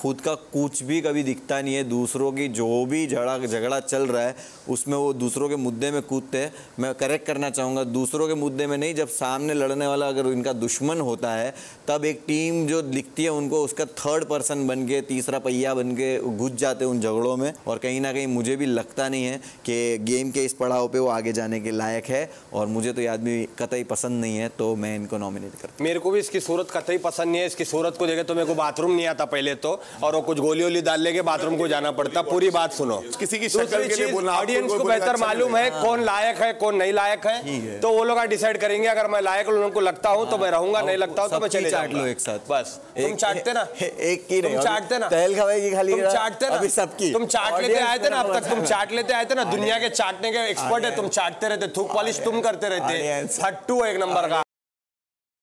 खुद का कुछ भी कभी दिखता नहीं है, दूसरों की जो भी झगड़ा चल रहा है उसमें वो दूसरों के मुद्दे में कूदते हैं। मैं करेक्ट करना चाहूँगा, दूसरों के मुद्दे में नहीं, जब सामने लड़ने वाला अगर इनका दुश्मन होता है तब एक टीम जो दिखती है उनको उसका थर्ड पर्सन बन के, तीसरा पहिया बन के घुस जाते हैं उन झगड़ों में। और कहीं ना कहीं मुझे भी लगता नहीं है कि गेम के इस पड़ाव पर वो आगे जाने के लायक है, और मुझे तो ये आदमी कतई पसंद नहीं है, तो मैं इनको नॉमिनेट करता हूँ। मेरे को भी इसकी सूरत कतई पसंद नहीं है, इसकी सूरत को देखे तो मेरे को बाथरूम नहीं आता पहले तो, और वो कुछ गोली वोली डाल लेके बाथरूम को जाना पड़ता। पूरी बात सुनो, किसी की शक्ल के लिए बोलना ऑडियंस को बेहतर मालूम है कौन लायक है कौन नहीं लायक है, तो वो लोग डिसाइड करेंगे। अगर मैं लायक उनको लगता हूँ तो मैं रहूंगा, नहीं लगता हूँ तो मैं चले जाऊंगा। एक साथ बस तुम चाटते ना, एक की नहीं चाटते ना, तहल खवाई की खाली चाटते ना, सबकी तुम चाट लेते आए थे ना, अब तक तुम चाट लेते आए थे ना, दुनिया के चाटने के एक्सपर्ट है, तुम चाटते रहते, थूक पॉलिश तुम करते रहते, फट्टू एक नंबर का।